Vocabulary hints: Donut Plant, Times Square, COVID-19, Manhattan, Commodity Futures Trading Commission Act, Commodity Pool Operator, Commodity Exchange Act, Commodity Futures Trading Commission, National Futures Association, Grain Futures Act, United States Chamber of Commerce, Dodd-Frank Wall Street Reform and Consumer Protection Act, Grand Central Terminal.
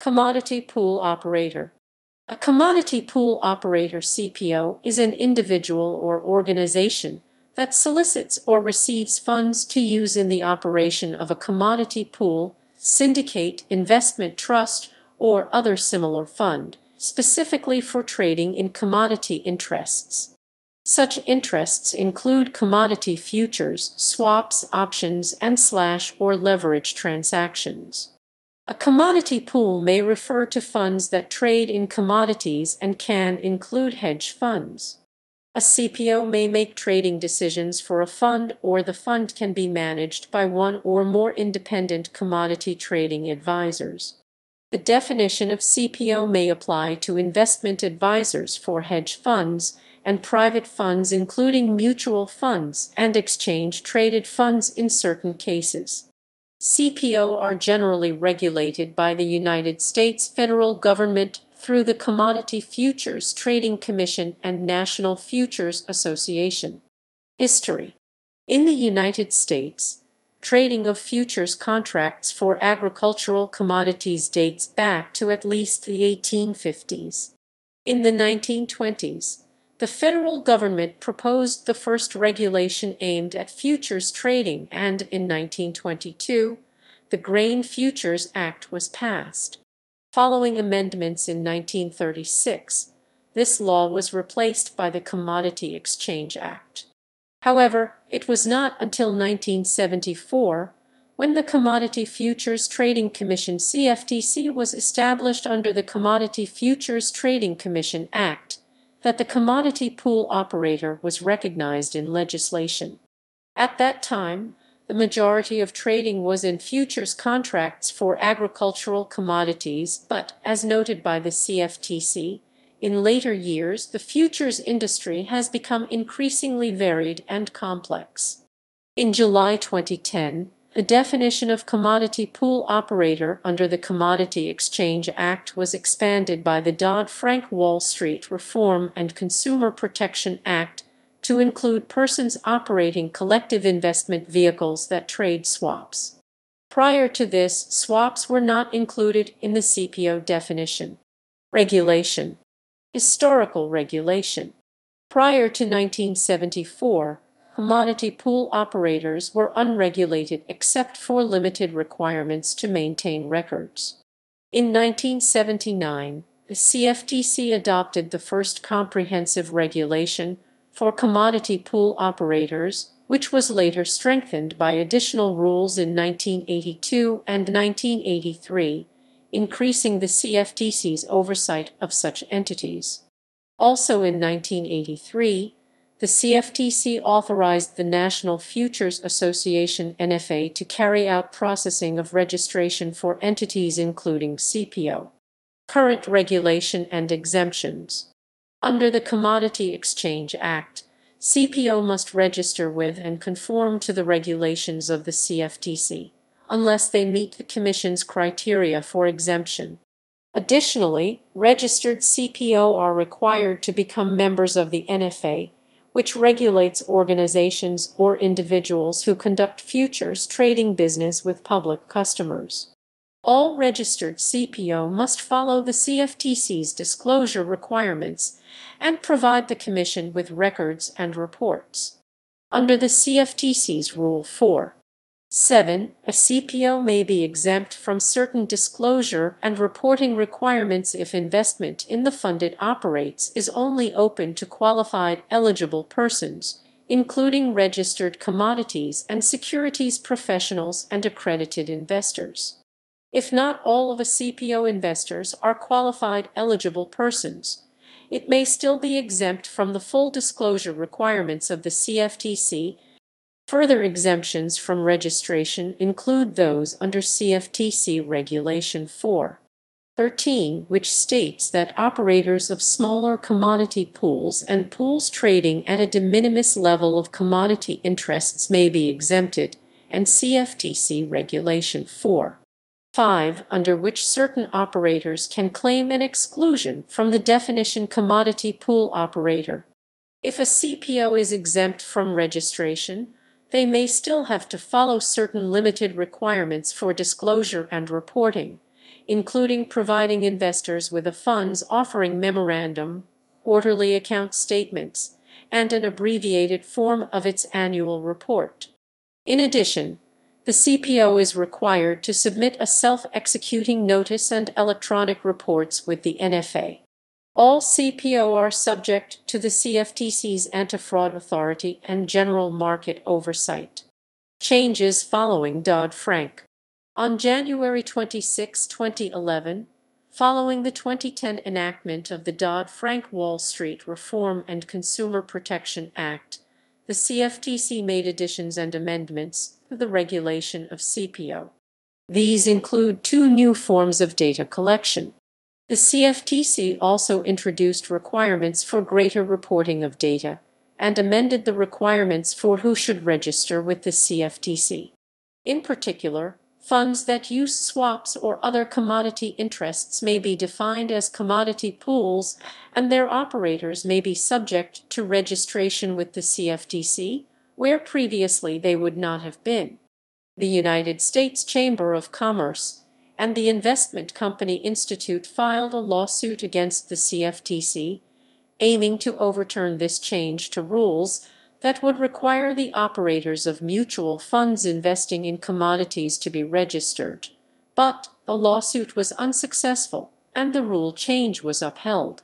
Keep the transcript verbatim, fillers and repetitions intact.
Commodity Pool Operator. A commodity pool operator C P O is an individual or organization that solicits or receives funds to use in the operation of a commodity pool, syndicate, investment trust, or other similar fund, specifically for trading in commodity interests. Such interests include commodity futures, swaps, options, and slash or leverage transactions. A commodity pool may refer to funds that trade in commodities and can include hedge funds. A C P O may make trading decisions for a fund, or the fund can be managed by one or more independent commodity trading advisors. The definition of C P O may apply to investment advisors for hedge funds and private funds, including mutual funds and exchange-traded funds in certain cases. C P O are generally regulated by the United States federal government through the Commodity Futures Trading Commission and National Futures Association. History. In the United States, trading of futures contracts for agricultural commodities dates back to at least the eighteen fifties. In the nineteen twenties, the federal government proposed the first regulation aimed at futures trading, and in nineteen twenty-two, the Grain Futures Act was passed. Following amendments in nineteen thirty-six, this law was replaced by the Commodity Exchange Act. However, it was not until nineteen seventy-four, when the Commodity Futures Trading Commission C F T C was established under the Commodity Futures Trading Commission Act, that the commodity pool operator was recognized in legislation. At that time, the majority of trading was in futures contracts for agricultural commodities, but, as noted by the C F T C, in later years the futures industry has become increasingly varied and complex. In July twenty ten, the definition of commodity pool operator under the Commodity Exchange Act was expanded by the Dodd-Frank Wall Street Reform and Consumer Protection Act to include persons operating collective investment vehicles that trade swaps. Prior to this, swaps were not included in the C P O definition. Regulation. Historical regulation. Prior to nineteen seventy-four, commodity pool operators were unregulated except for limited requirements to maintain records. In nineteen seventy-nine, the C F T C adopted the first comprehensive regulation for commodity pool operators, which was later strengthened by additional rules in nineteen eighty-two and nineteen eighty-three, increasing the C F T C's oversight of such entities. Also in nineteen eighty-three, the C F T C authorized the National Futures Association N F A to carry out processing of registration for entities including C P O. Current regulation and exemptions. Under the Commodity Exchange Act, C P O must register with and conform to the regulations of the C F T C, unless they meet the Commission's criteria for exemption. Additionally, registered C P O are required to become members of the N F A, which regulates organizations or individuals who conduct futures trading business with public customers. All registered C P O must follow the C F T C's disclosure requirements and provide the Commission with records and reports. Under the C F T C's Rule four point seven, a C P O may be exempt from certain disclosure and reporting requirements if investment in the fund it operates is only open to qualified eligible persons, including registered commodities and securities professionals and accredited investors. If not all of a C P O investors are qualified eligible persons, it may still be exempt from the full disclosure requirements of the C F T C. Further exemptions from registration include those under C F T C Regulation four point thirteen, which states that operators of smaller commodity pools and pools trading at a de minimis level of commodity interests may be exempted, and C F T C Regulation four point five, under which certain operators can claim an exclusion from the definition commodity pool operator. If a C P O is exempt from registration, they may still have to follow certain limited requirements for disclosure and reporting, including providing investors with a funds offering memorandum, quarterly account statements, and an abbreviated form of its annual report. In addition, the C P O is required to submit a self-executing notice and electronic reports with the N F A. All C P O are subject to the C F T C's Anti-Fraud Authority and general market oversight. Changes following Dodd-Frank. On January twenty-sixth, twenty eleven, following the twenty ten enactment of the Dodd-Frank Wall Street Reform and Consumer Protection Act, the C F T C made additions and amendments to the regulation of C P O. These include two new forms of data collection. The C F T C also introduced requirements for greater reporting of data and amended the requirements for who should register with the C F T C. In particular, funds that use swaps or other commodity interests may be defined as commodity pools, and their operators may be subject to registration with the C F T C, where previously they would not have been. The United States Chamber of Commerce and the Investment Company Institute filed a lawsuit against the C F T C, aiming to overturn this change to rules that would require the operators of mutual funds investing in commodities to be registered. But the lawsuit was unsuccessful, and the rule change was upheld.